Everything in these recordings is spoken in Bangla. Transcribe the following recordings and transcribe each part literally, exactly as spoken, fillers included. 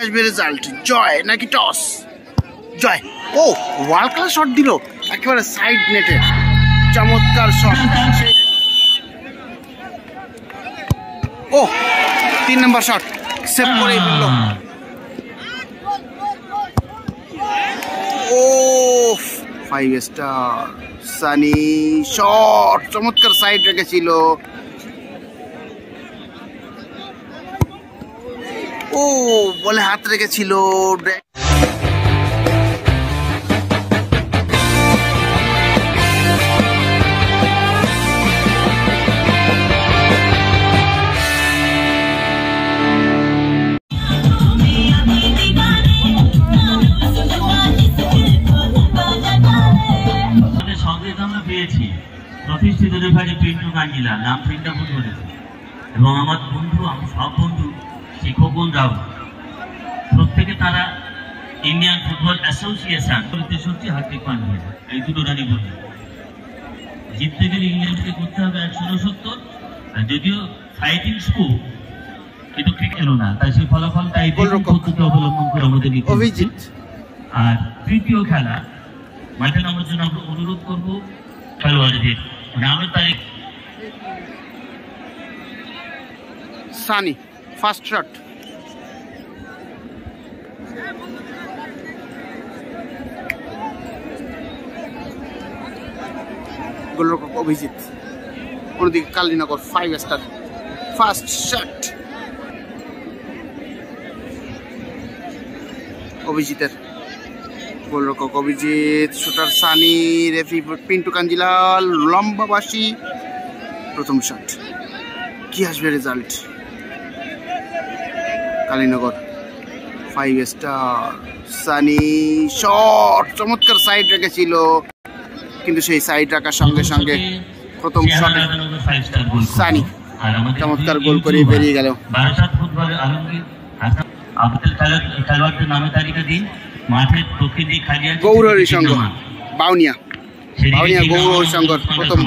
আসবে রেজাল্ট জয় নাকি টস জয় ও ওয়ার্ল্ড ক্লাস শট দিল একেবারে সাইড নেটে চমৎকার শট ও তিন নম্বর শট সেভ করে দিল ও ফাইভ স্টার সানি শট চমৎকার সাইড রেখেছিল ও বলে হাত রেখেছিল পেয়েছি প্রতিষ্ঠিত রেফারি পিন্টু কাঞ্জিলা নাম তিনটা ভুল করেছে এবং আমার বন্ধু আমার সব বন্ধু শিক্ষকগণ যাও প্রত্যেকে তারা ইন্ডিয়ান ফুটবল অ্যাসোসিয়েশন সত্যি হার্দিক পান্ডিয়া এই দুটো রানি বলল জিততে গেলে ইংল্যান্ডকে করতে হবে একশো উনসত্তর আর যদিও ফাইটিং স্কোর কিন্তু ঠিক হলো না তাই সেই ফলাফলটাই পদ্ধতি অবলম্বন করে আমাদের অভিজিৎ আর তৃতীয় খেলা মাঠে নামার জন্য আমরা অনুরোধ করব খেলোয়াড়দের নামের তারিখ Sunny First shot. Goalkeeper Abhijit. On the Kalinagar five star. First shot. Abhijit. Goalkeeper Abhijit. Shooter Sani. Referee Pintu Kanjila. Lomba Bashi. Prothom shot. Ki ashbe result. Kalinagar five star Sunny shot চমৎকার সাইড রেখেছিল কিন্তু সেই সাইড রাখার সঙ্গে সঙ্গে প্রথম শটে সানি চমৎকার গোল করে বেরিয়ে গেল বারাসাত ফুটবলের আলমগীর হাসান আবদুল খালেদ খেলোয়াড়দের নামে তালিকা দিন মাঠের প্রতিনিধি খালিয়া গৌরী সংঘ বাউনিয়া বাউনিয়া গৌরী সংঘ প্রথম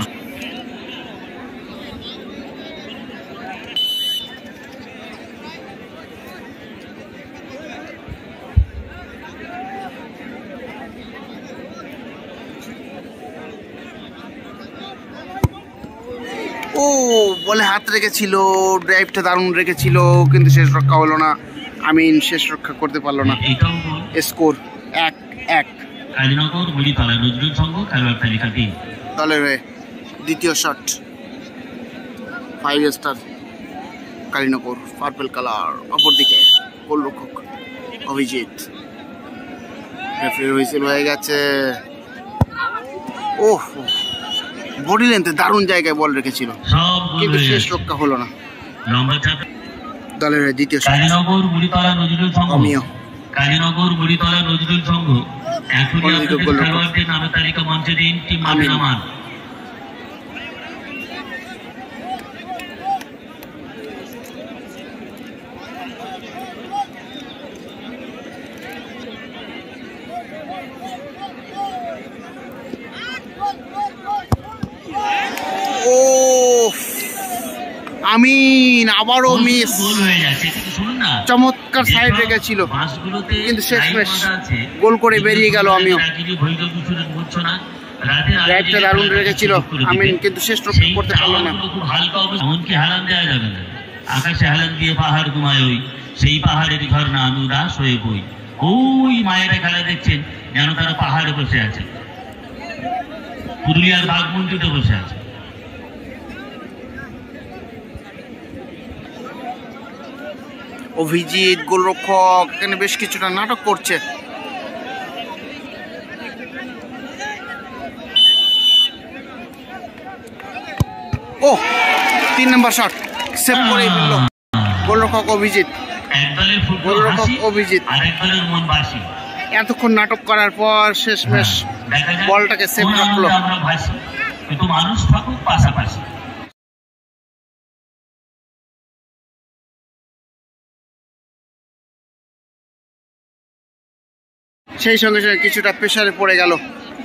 ও বলে হাত রেখেছিল ড্রাইভটা দারুণ রেখেছিল কিন্তু শেষ রক্ষা হলো না আমিন শেষ রক্ষা করতে পারলো না স্কোর এক এক কালিনগর বলিতলা নজরুল সংঘ খেলোয়াড় তালিকা তিন দলের দ্বিতীয় shot five star Kalinagar purple colour অপরদিকে গোলরক্ষক অভিজিৎ রেফারি হুইসেল হয়ে গেছে ওহ বডি লেন্থে দারুণ জায়গায় বল রেখেছিল কিন্তু শেষ রক্ষা হলো না দলের দ্বিতীয় কালিনগর বুড়িতলা নজরুল সংঘ কালিনগর বুড়িতলা নজরুল সংঘ এখনই আপনাদের খেলোয়াড়দের নাম তালিকা মঞ্চে দিন টিম আমিন আমিন আবারও মিস হয়ে গেছে শুনুন না চমৎকার সাইড রেখেছিল পাসগুলোতে কিন্তু শেষমেশ গোল করে বেরিয়ে গেল আমিও রাইটটা দারুণ রেখেছিল আমিন কিন্তু শেষ রক্ষা করতে পারলো না খুব হালকা এমনকি হালান দেওয়া যাবে না আকাশে হালান দিয়ে পাহাড় ঘুমায় ওই সেই পাহাড়ের ঝর্ণা অনুরাস হয়ে বই ওই মায়েরা খেলা দেখছেন যেন তারা পাহাড়ে বসে আছে পুরুলিয়ার বাঘমুন্ডিতে বসে আছে অভিজিৎ গোলরক্ষক এখানে বেশ কিছুটা নাটক করছে ও তিন নম্বর শট সেভ করে দিল গোলরক্ষক অভিজিৎ গোলরক্ষক অভিজিৎ এতক্ষণ নাটক করার পর শেষমেশ বলটাকে সেভ রাখলো কিন্তু মানুষ থাকুক পাশাপাশি সেই সঙ্গে সঙ্গে কিছুটা প্রেশারে পড়ে গেল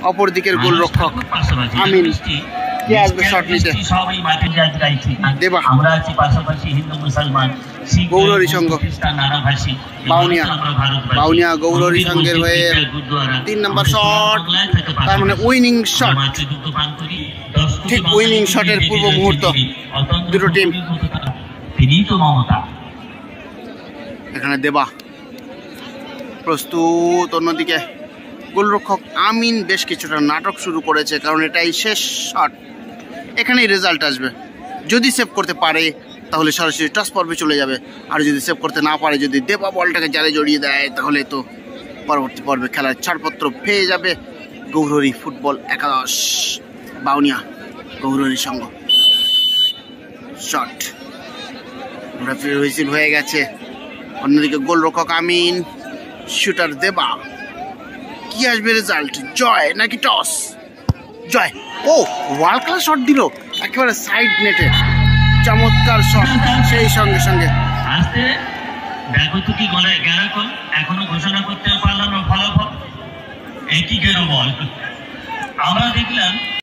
অপর দিকের গোলরক্ষক আমিন আজকে আসবে শর্ট লিস্টে সবাই মাইকেল জায়গা যাইছি দেবা আমরা আছি পাশাপাশি হিন্দু মুসলমান শিখ গৌরী সংঘ খ্রিস্টান নানাভাষী বাউনিয়া বাউনিয়া গৌরী সংঘের হয়ে তিন নম্বর শট তার মানে উইনিং শট ঠিক উইনিং শটের পূর্ব মুহূর্ত দুটো টিম তিনিতো মমতা এখানে দেবা প্রস্তুত অন্যদিকে গোলরক্ষক আমিন বেশ কিছুটা নাটক শুরু করেছে কারণ এটাই শেষ শট এখানেই রেজাল্ট আসবে যদি সেভ করতে পারে তাহলে সরাসরি টস পর্বে চলে যাবে আর যদি সেভ করতে না পারে যদি দেবা বলটাকে জালে জড়িয়ে দেয় তাহলে তো পরবর্তী পর্বে খেলার ছাড়পত্র পেয়ে যাবে গৌরী ফুটবল একাদশ বাউনিয়া গৌরী সংঘ শট রেফারি হুইসেল হয়ে গেছে অন্যদিকে গোলরক্ষক আমিন শুটার দেবা কি আসবে রেজাল্ট জয় নাকি টস জয় ও ওয়ার্ল্ড ক্লাস শট দিল একেবারে সাইড নেটে চমৎকার শট সেই সঙ্গে সঙ্গে আজকে ব্যাগতুকি গলায় গেরা কল এখনো ঘোষণা করতে পারলাম না ফলাফল একই গেরো বল আমরা দেখলাম